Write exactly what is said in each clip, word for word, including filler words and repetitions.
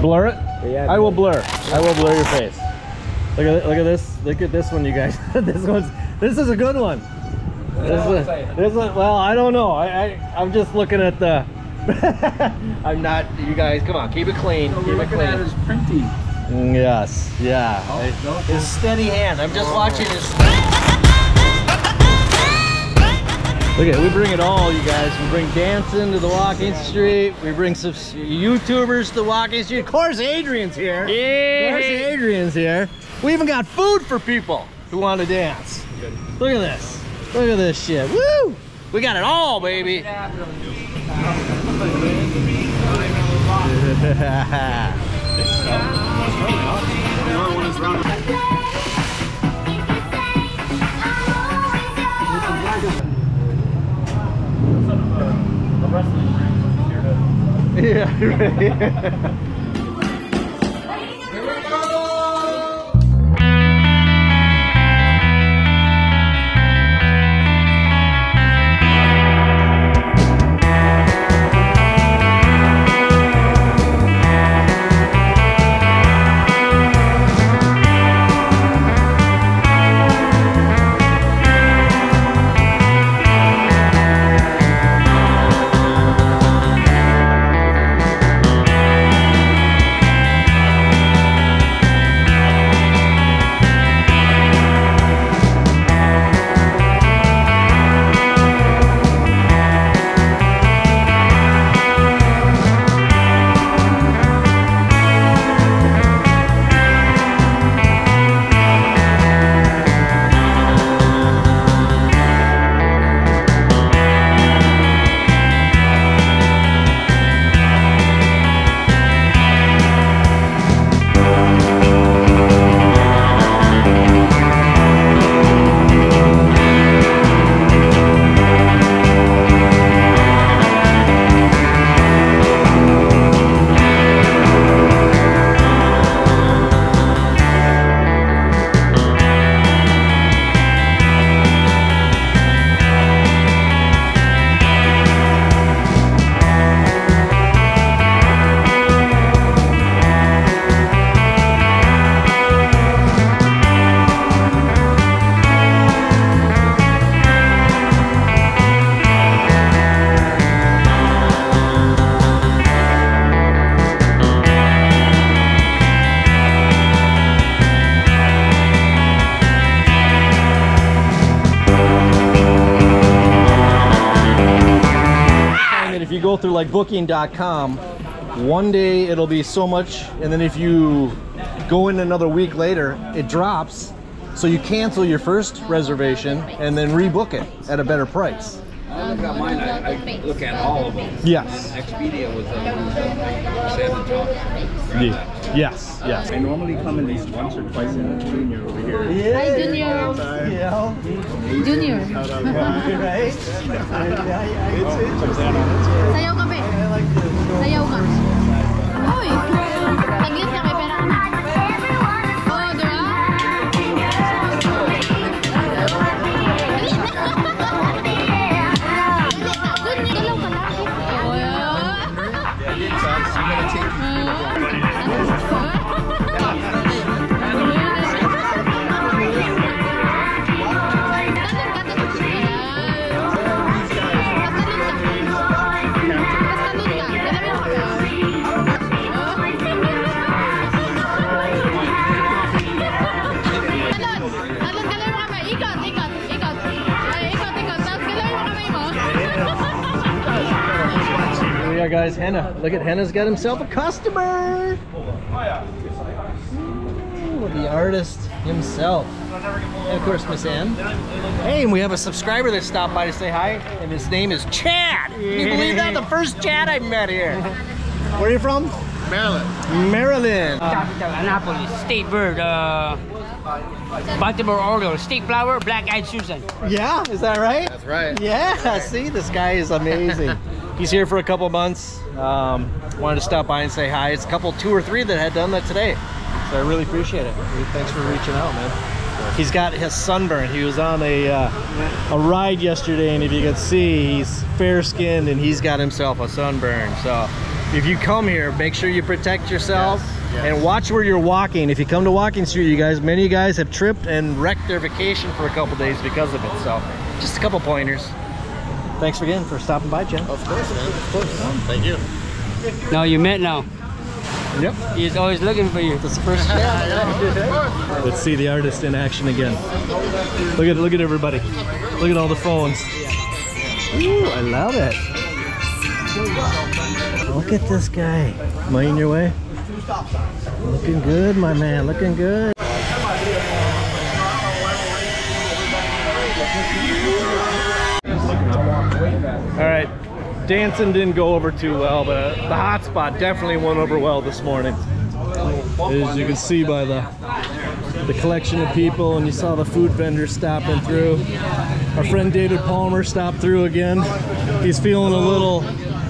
Blur it? Yeah. I will blur. I will blur your face. Look at look at this. Look at this one, you guys. This one's this is a good one. This is a, this is a, well, I don't know. I, I I'm just looking at the. I'm not. You guys, come on. Keep it clean. So keep it clean. At his printing. Yes. Yeah. Oh, it, no, his steady hand. I'm just oh. watching his. Look at it, we bring it all, you guys. We bring dancing to the Walking Street. We bring some YouTubers to the Walking Street. Of course, Adrian's here. Yeah. Of course, Adrian's here. We even got food for people who want to dance. Look at this. Look at this shit. Woo! We got it all, baby. Yeah, right. Through like booking dot com, one day it'll be so much, and then if you go in another week later it drops, so you cancel your first reservation and then rebook it at a better price. I got mine. I, I look at all of them. Yes. Expedia was a yeah. Yes, yes. I normally come at least once or twice in a junior over here. Yeah. Hi, Junior. Yeah. Junior. Right? Sayaw kape. Sayaw ka. Hoy. Taglit na may pera ka na. Oh, there are. Yeah, guys, Henna. Look at Henna's got himself a customer. Ooh, the artist himself. And of course, Miss Ann. Hey, and we have a subscriber that stopped by to say hi, and his name is Chad. Can you believe that? The first Chad I've met here. Where are you from? Maryland. Maryland. Uh, Annapolis, state bird. Uh, Baltimore Oriole, state flower, black-eyed Susan. Yeah, is that right? That's right. Yeah, That's right. See, this guy is amazing. He's here for a couple months. Um, wanted to stop by and say hi. It's a couple, two or three that had done that today. So I really appreciate it. Thanks for reaching out, man. He's got his sunburn. He was on a, uh, a ride yesterday, and if you could see, he's fair-skinned, and he's got himself a sunburn. So if you come here, make sure you protect yourself. Yes, yes. And watch where you're walking. If you come to Walking Street, you guys, many of you guys have tripped and wrecked their vacation for a couple days because of it. So just a couple pointers. Thanks again for stopping by, Jim. Of course, man. Of course. Thank you. No, you met now. Yep. He's always looking for you. That's the first job. Let's see the artist in action again. Look at look at everybody. Look at all the phones. Ooh, I love it. Look at this guy. Am I in your way? Looking good, my man. Looking good. All right. Dancing didn't go over too well, but the hot spot definitely went over well this morning. As you can see by the the collection of people, and you saw the food vendors stopping through. Our friend David Palmer stopped through again. He's feeling a little,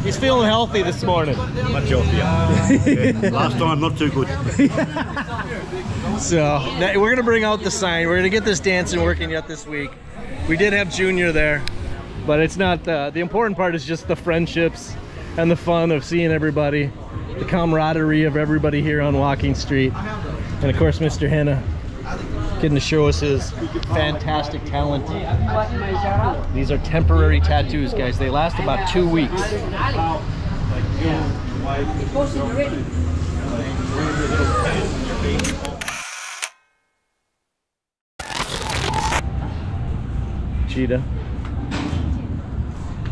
he's feeling healthy this morning. Much healthier. Yeah. Last time, not too good. So we're gonna bring out the sign. We're gonna get this dancing working yet this week. We did have Junior there. But it's not the, the important part is just the friendships and the fun of seeing everybody, the camaraderie of everybody here on Walking Street, and of course Mister Hanna getting to show us his fantastic talent. These are temporary tattoos, guys. They last about two weeks. Cheetah.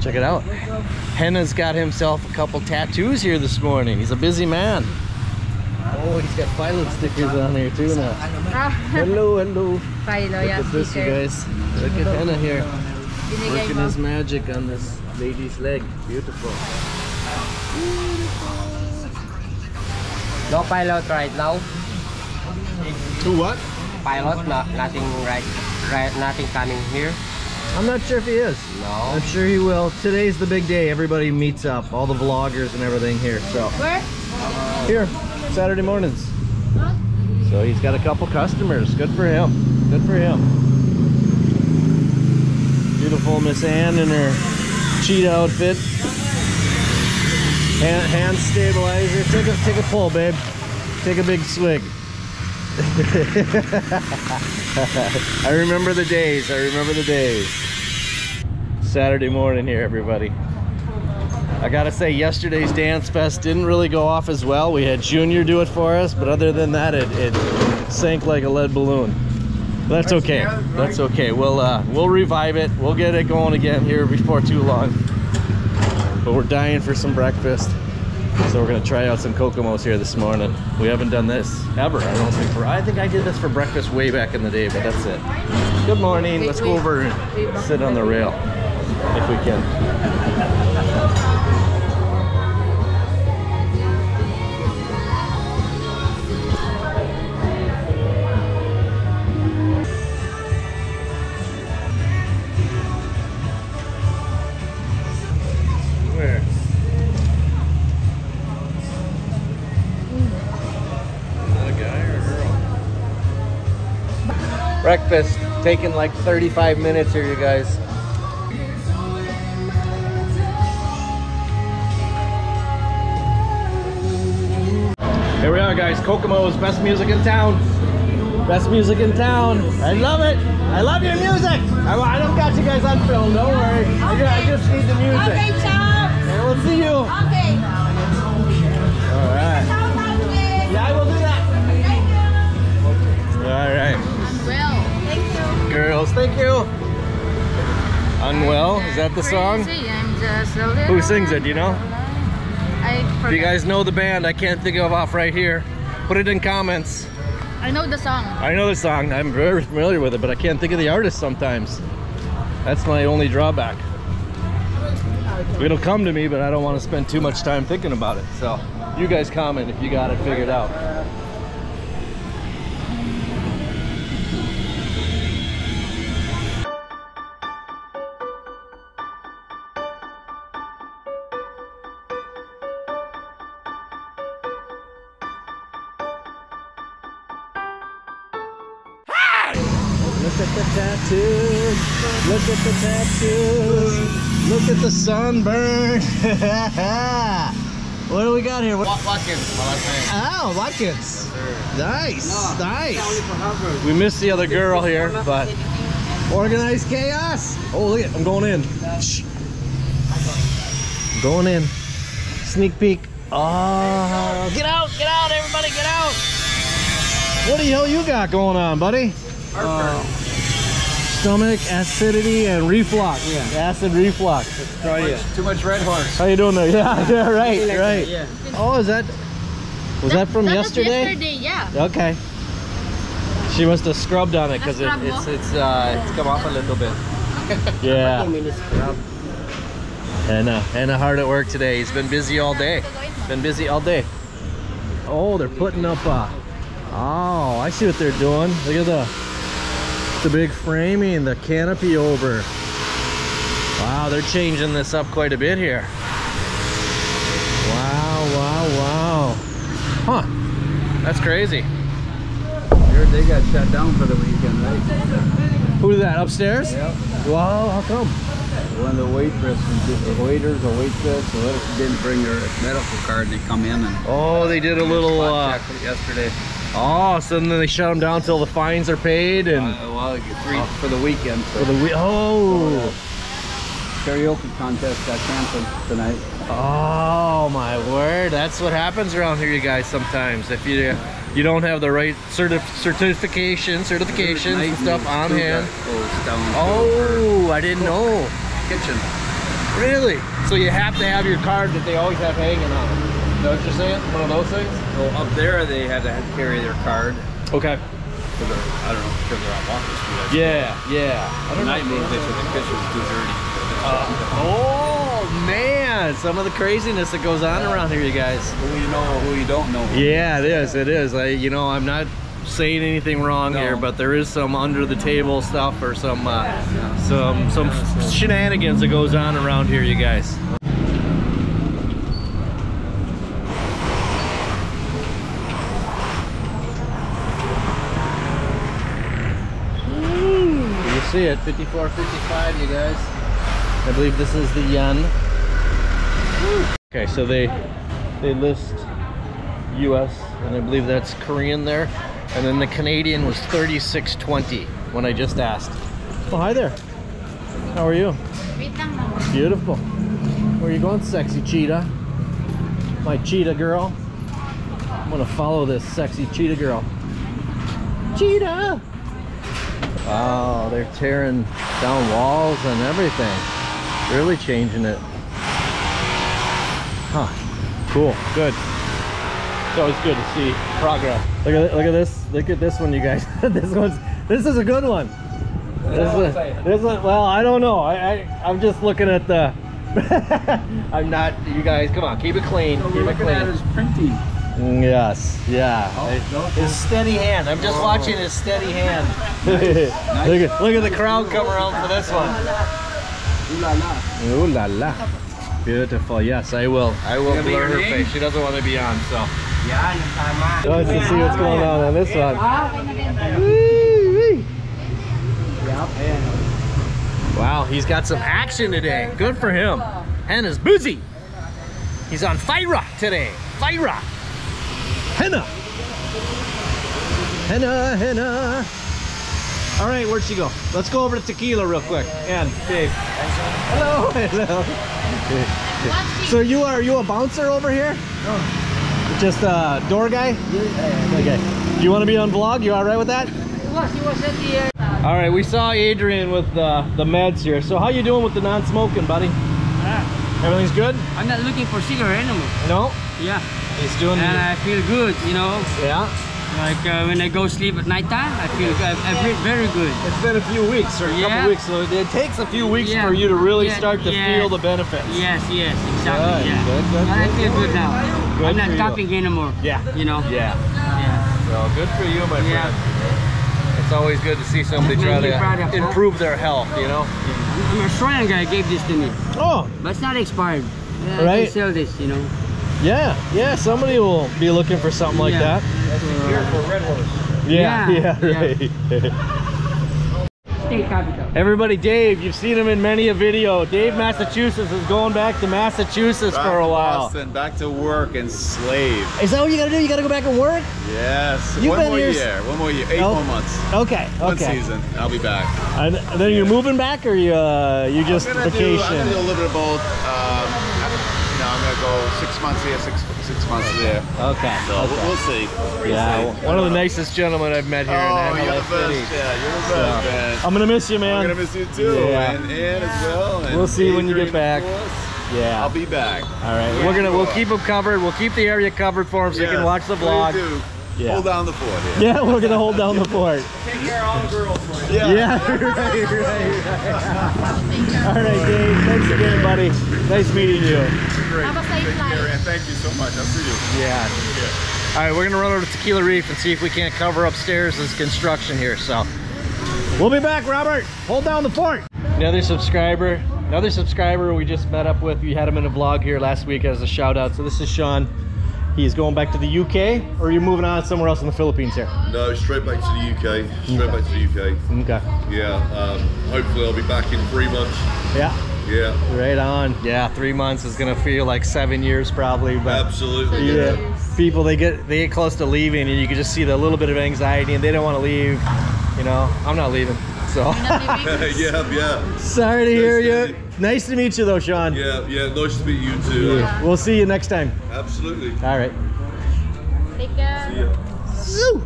Check it out. Henna's got himself a couple tattoos here this morning. He's a busy man. Oh, he's got pilot stickers on here too now. Hello, hello. Look at this, you guys. Look at Henna here. Working his magic on this lady's leg. Beautiful. No pilot right now. Two what? Pilot, not, nothing right, right, nothing coming here. I'm not sure if he is. No. I'm sure he will. Today's the big day. Everybody meets up. All the vloggers and everything here. So. Where? Here. Saturday mornings. Huh? So he's got a couple customers. Good for him. Good for him. Beautiful Miss Ann in her cheetah outfit. Hand, hand stabilizer. Take a, take a pull, babe. Take a big swig. I remember the days. I remember the days. Saturday morning here, everybody. I gotta say, yesterday's dance fest didn't really go off as well. We had Junior do it for us, but other than that, it, it sank like a lead balloon. That's okay. That's okay. We'll uh, we'll revive it. We'll get it going again here before too long. But we're dying for some breakfast. So we're gonna try out some Kokomos here this morning. We haven't done this ever, I don't think. For I think I did this for breakfast way back in the day, but that's it. Good morning. Let's go over and sit on the rail if we can. Where? Breakfast taking like thirty-five minutes here, you guys. Here we are, guys. Kokomo's, best music in town. Best music in town. I love it. I love your music. I, I don't got you guys on film. Don't worry. Okay. I, I just need the music. Okay, Charles. Hey, we'll see you. Okay. All right. Yeah, I will do that. Thank you. All right. Girls, thank you. Unwell, is that the song? Who sings it? Do you know? If you guys know the band, I can't think of off right here. Put it in comments. I know the song. I know the song. I'm very familiar with it, but I can't think of the artist sometimes. That's my only drawback. It'll come to me, but I don't want to spend too much time thinking about it. So you guys comment if you got it figured out. Look at the tattoos, look at the tattoos, look at the sunburn. What do we got here? What? Watkins, my last name. Oh, Watkins. Yes, nice, no, nice. We missed the other girl here, but organized chaos. Oh, look at, I'm going in. I'm going in. Sneak peek. Oh, get out, get out, everybody, get out. What the hell you got going on, buddy? Uh, stomach acidity and reflux. Yeah. Acid reflux. Let's try it. Too much Red Horse. How you doing there? Yeah, yeah, right, like right. That, yeah. Oh, is that? Was that, that from that yesterday? Was yesterday, yeah. Okay. She must have scrubbed on it because it, it's it's uh it's come off a little bit. Yeah. And uh, and hard at work today. He's been busy all day. Been busy all day. Oh, they're putting up. Uh, oh, I see what they're doing. Look at the. The big framing, the canopy over. Wow, they're changing this up quite a bit here. Wow, wow, wow. Huh, that's crazy. They got shut down for the weekend, right? Who did that, upstairs? Yep. Wow, how come? One of the waitress, the waiters, the waitress, the waitress didn't bring their medical card, they come in and... Oh, they did a little... Uh, yesterday. Oh, so then they shut them down till the fines are paid and... Uh, well, three oh. for the weekend. So. For the we oh! So, uh, karaoke contest got canceled tonight. Oh, my word. That's what happens around here, you guys, sometimes. If you you don't have the right certif certification, certifications and stuff on hand. Oh, I didn't know. Kitchen. Really? So you have to have your card that they always have hanging on. You know what you're saying? One of those things? Well, up there they had to carry their card. Okay. Because they're, I don't know, because they're on Walking Street. Yeah, yeah. I don't know. Mean this the kitchen's too dirty. Uh, oh, man. Some of the craziness that goes on yeah. around here, you guys. Who you know, who you don't know. Yeah, it is. It is. I, you know, I'm not saying anything wrong no. here, but there is some under the table stuff or some, uh, yeah. some, some yeah. shenanigans that goes on around here, you guys. See it, fifty-four fifty-five, you guys. I believe this is the yen. Okay, so they they list U S and I believe that's Korean there, and then the Canadian was thirty-six twenty when I just asked. Oh, hi there. How are you? Beautiful. Where are you going, sexy cheetah? My cheetah girl. I'm gonna follow this sexy cheetah girl. Cheetah. Wow, they're tearing down walls and everything. Really changing it. Huh. Cool. Good. It's always good to see progress. Look at look at this. Look at this one, you guys. This one's this is a good one. This is a, this one. Well, I don't know. I, I I'm just looking at the. I'm not. You guys, come on. Keep it clean. So keep it clean. At is printing. Yes, yeah. Oh, his steady hand. I'm just oh. watching his steady hand. Nice. Nice. Look, at, look at the crowd come around for this one. Ooh la la. Ooh la la. Beautiful. Yes, I will. I will blur her face. She doesn't want to be on, so. Yeah, I'm on. Let's see what's going on on this one. Wow, he's got some action today. Good for him. Hannah's busy. He's on fire today. Fire. Henna! Henna, henna! All right, where'd she go? Let's go over to Tequila real quick. And Dave. Hello, hello. So you are you a bouncer over here? No. Just a door guy? Okay. Do you want to be on vlog? You all right with that? All right, we saw Adrian with uh, the meds here. So how you doing with the non-smoking, buddy? Yeah. Everything's good? I'm not looking for cigarette anymore. No? Yeah. He's doing and I feel good, you know. Yeah. Like uh, when I go sleep at night time, I feel I, I feel very good. It's been a few weeks or a yeah. couple weeks, so it takes a few weeks yeah. for you to really yeah. start to yeah. feel the benefits. Yes, yes, exactly. Good. Yeah. Good, good, good. I feel good now. Good I'm not coughing anymore. Yeah. You know. Yeah. Yeah. Well, good for you, my yeah. friend. It's always good to see somebody try to improve their health, you know. Yeah. My friend guy gave this to me. Oh. But it's not expired. Yeah, right. I can sell this, you know. Yeah, yeah, somebody will be looking for something like yeah. that. That's a cure for Red Horse. Yeah, yeah, yeah right. Yeah. state capital. Everybody, Dave, you've seen him in many a video. Dave, yeah. Massachusetts is going back to Massachusetts back for a while. Boston, back to work and slave. Is that what you gotta do? You gotta go back and work? Yes. You've one been more here... year. One more year. Eight oh. more months. Okay. One okay. season. I'll be back. And then you're moving back, or you uh, you just vacation? Do, I'm gonna do a little bit of both. Um, you know, I'm gonna go six months here, six six months there. Okay. So okay. we'll see. We'll yeah. See. One of the nicest gentlemen I've met here oh, in Las Pinas. Yeah, you're the best. So, man. I'm gonna miss you, man. I'm gonna miss you too, yeah. and Ann as well. And we'll see when you get back. Yeah, I'll be back. All right, yeah, we're gonna we'll keep them covered. We'll keep the area covered for them so yeah, you can watch the vlog. Do. Yeah. Hold down the fort. Yeah. yeah, we're gonna hold down the fort. Take care of all the girls for you. Yeah, yeah. right, right, right. All right, Dave. Thanks again, buddy. Nice meeting you. Great. Have a safe flight. Thank you so much. I'll see you. Yeah. yeah. All right, we're gonna run over to Tequila Reef and see if we can't cover upstairs this construction here. So we'll be back, Robert. Hold down the fort. Another subscriber. Another subscriber we just met up with. We had him in a vlog here last week as a shout out. So this is Sean. He's going back to the U K, or you're moving on somewhere else in the Philippines here? No, straight back to the U K. Straight okay. back to the U K. Okay. Yeah. Um, hopefully I'll be back in three months. Yeah. Yeah. Right on. Yeah, three months is gonna feel like seven years probably. But absolutely. Yeah. yeah. People they get they get close to leaving, and you can just see the little bit of anxiety, and they don't want to leave. You know, I'm not leaving. So. yeah, yeah. Sorry to nice hear you. To nice to meet you though, Sean. Yeah, yeah, nice to meet you too. Yeah. We'll see you next time. Absolutely. All right. Take care. See ya.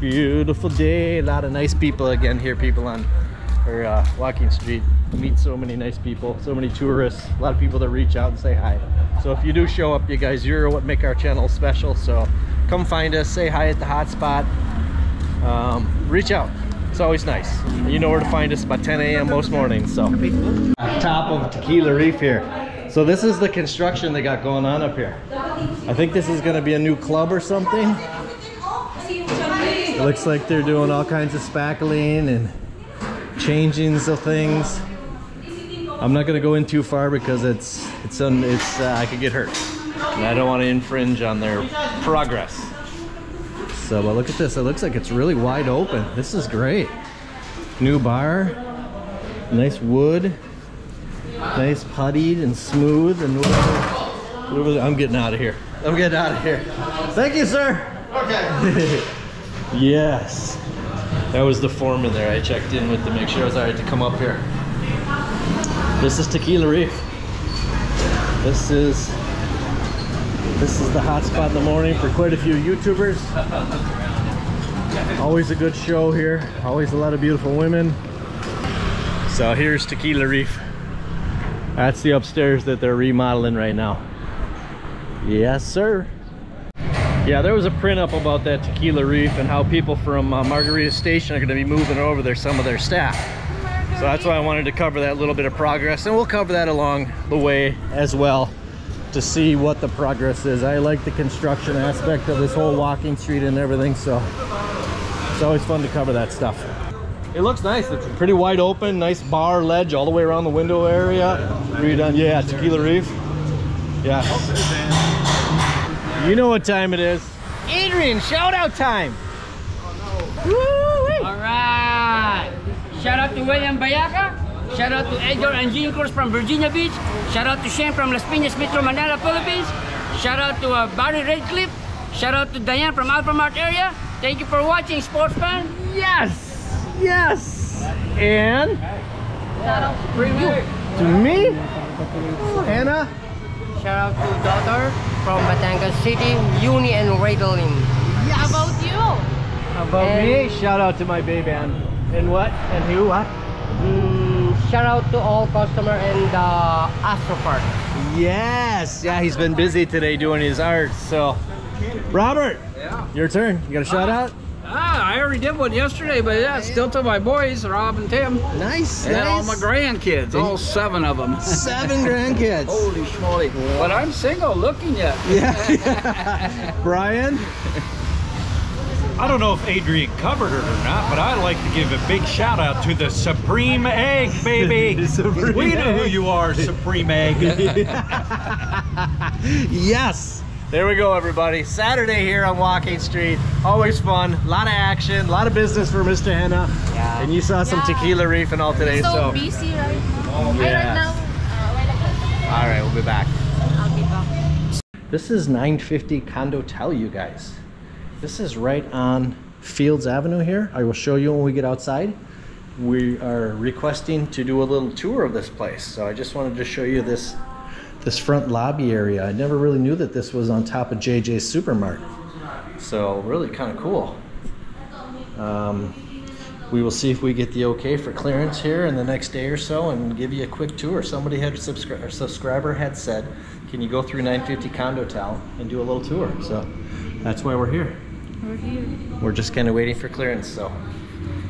Beautiful day. A lot of nice people again here. People on or uh, Walking Street. Meet so many nice people. So many tourists. A lot of people that reach out and say hi. So if you do show up, you guys, you're what make our channel special. So come find us. Say hi at the hot spot. Um, reach out. It's always nice. You know where to find us by ten A M most mornings. So, top of Tequila Reef here. So this is the construction they got going on up here. I think this is going to be a new club or something. It looks like they're doing all kinds of spackling and changings of things. I'm not going to go in too far because it's it's un, it's uh, I could get hurt, and I don't want to infringe on their progress. So, but look at this, it looks like it's really wide open. This is great. New bar, nice wood, nice puttied and smooth. And whatever, whatever, I'm getting out of here. I'm getting out of here. Thank you, sir. Okay. Yes. That was the foreman there. I checked in with to make sure I was all right to come up here. This is Tequila Reef. This is This is the hot spot in the morning for quite a few YouTubers. Always a good show here. Always a lot of beautiful women. So here's Tequila Reef. That's the upstairs that they're remodeling right now. Yes, sir. Yeah, there was a print up about that Tequila Reef and how people from uh, Margarita Station are going to be moving over there, some of their staff. So that's why I wanted to cover that little bit of progress, and we'll cover that along the way as well, to see what the progress is. I like the construction aspect of this whole Walking Street and everything, so it's always fun to cover that stuff. It looks nice. It's pretty wide open, nice bar ledge all the way around the window area. Redone, yeah, Tequila Reef. Yeah. You know what time it is. Adrian, shout out time. All right. Shout out to William Bayaka. Shout out to Edgar and Jean Cruz from Virginia Beach. Shout out to Shane from Las Pinas, Metro Manila, Philippines. Shout out to uh, Barry Redcliffe. Shout out to Diane from Alphamart area. Thank you for watching, sports fan. Yes! Yes! And? Shout out to me? Anna? Shout out to daughter from Batanga City, Uni and Radeling. Yes. About you? About and me? Shout out to my baby Ann. And what? And who? What? Mm. Shout out to all customer in the Astro Park. Yes, yeah, he's been busy today doing his art. So, Robert, yeah, your turn. You got a shout uh, out? Ah, I already did one yesterday, but yeah, still to my boys, Rob and Tim. Nice, and nice. All my grandkids, all seven of them. Seven grandkids. Holy schmoly! But I'm single, looking yet. Yeah. yeah. Brian. I don't know if Adrian covered it or not, but I'd like to give a big shout out to the Supreme Egg, baby. Supreme we know egg. Who you are, Supreme Egg. Yes, There we go, everybody. Saturday here on Walking Street. Always fun, a lot of action, a lot of business for Mister Henna. Yeah. And you saw some yeah. Tequila Reef and all today. It's so, so busy right now. Yeah. I right now. Uh, all right, we'll be back. I'll be back. This is nine fifty Condotel, you guys. This is right on Fields Avenue here. I will show you when we get outside. We are requesting to do a little tour of this place. So I just wanted to show you this this front lobby area. I never really knew that this was on top of J J's Supermart. So really kind of cool. Um, we will see if we get the okay for clearance here in the next day or so and give you a quick tour. Somebody had a subscri or subscriber had said, can you go through nine fifty Condotel and do a little tour? So that's why we're here. We're here. We're just kind of waiting for clearance. So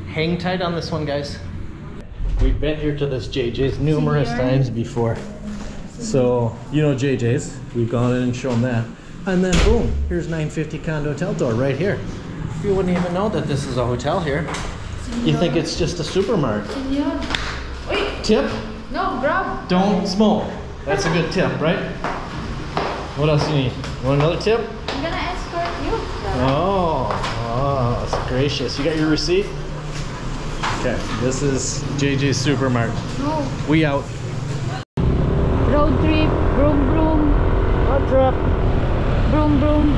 hang tight on this one, guys. We've been here to this J J's numerous times before. So, you know J J's, we've gone in and shown that. And then boom, here's nine fifty Condotel door right here. You wouldn't even know that this is a hotel here. Senor. You think it's just a supermarket. Senor. Wait. Tip? No, grab. Don't smoke. That's a good tip, right? What else do you need? You want another tip? I'm gonna escort you. Oh, oh, that's gracious. You got your receipt? Okay, this is J J's Supermart. No. We out. Road trip, broom broom. Road trip, broom broom.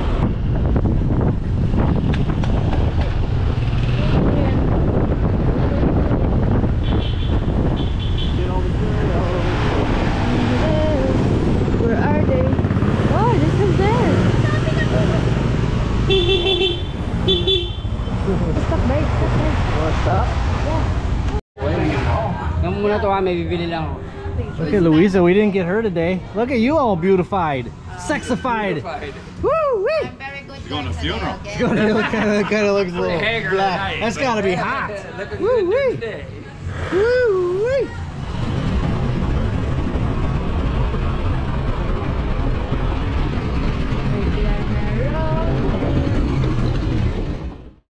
Where are they? Oh, this is there. Stop by, stop by. What's up? Yeah. Nang muna to ha, may bibili lang ako. Look at Louisa, we didn't get her today. Look at you all beautified, uh, sexified. Beautified. Woo! Wee. I'm very good. She's going to a funeral. She's going to look, kind of, kind of looks a little black. That's got to be hot. Woo! Wee. Woo!